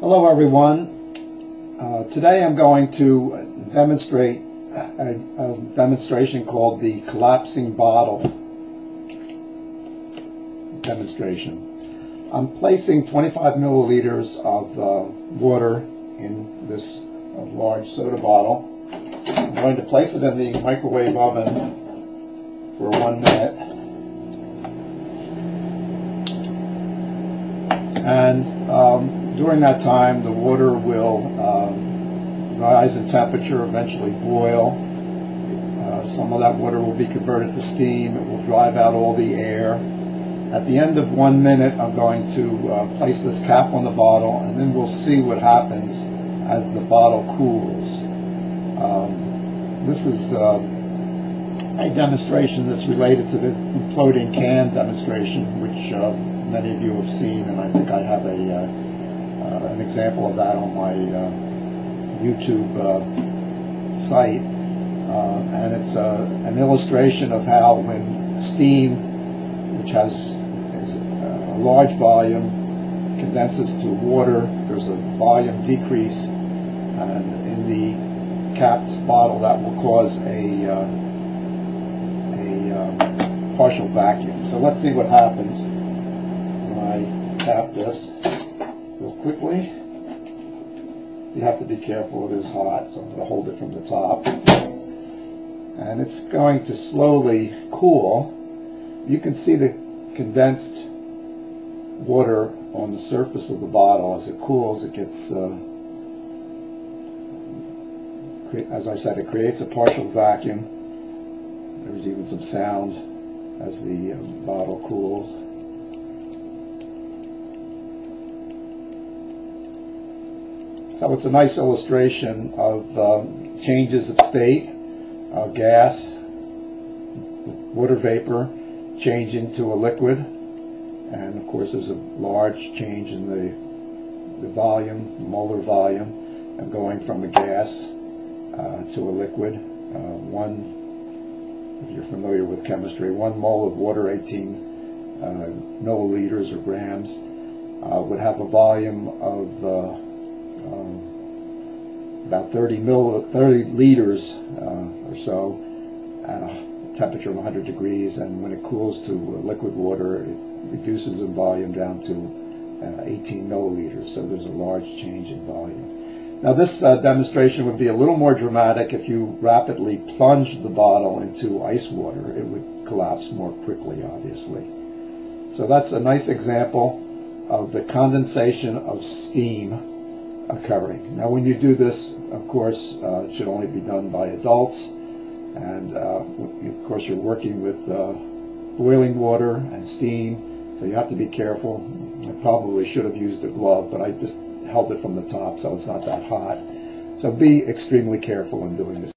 Hello everyone. Today I'm going to demonstrate a demonstration called the collapsing bottle demonstration. I'm placing 25 milliliters of water in this large soda bottle. I'm going to place it in the microwave oven for 1 minute. And during that time, the water will rise in temperature, eventually boil. Some of that water will be converted to steam. It will drive out all the air. At the end of 1 minute, I'm going to place this cap on the bottle, and then we'll see what happens as the bottle cools. This is a demonstration that's related to the imploding can demonstration, which many of you have seen, and I think I have an example of that on my YouTube site, and it's an illustration of how when steam, which has a large volume, condenses to water, there's a volume decrease, and in the capped bottle that will cause a partial vacuum. So let's see what happens. I tap this real quickly. You have to be careful, it is hot, so I'm going to hold it from the top. And it's going to slowly cool. You can see the condensed water on the surface of the bottle. As it cools, it gets, as I said, it creates a partial vacuum. There's even some sound as the bottle cools. So it's a nice illustration of changes of state, gas, water vapor change into a liquid, and of course there's a large change in the volume, the molar volume, and going from a gas to a liquid. If you're familiar with chemistry, 1 mole of water, 18 milliliters or grams, would have a volume of about 30 liters or so at a temperature of 100 degrees, and when it cools to liquid water, it reduces in volume down to 18 milliliters, so there's a large change in volume. Now this demonstration would be a little more dramatic if you rapidly plunged the bottle into ice water. It would collapse more quickly, obviously. So that's a nice example of the condensation of steam occurring. Now when you do this, of course, it should only be done by adults, and of course you're working with boiling water and steam, so you have to be careful. I probably should have used a glove, but I just held it from the top, so it's not that hot. So be extremely careful in doing this.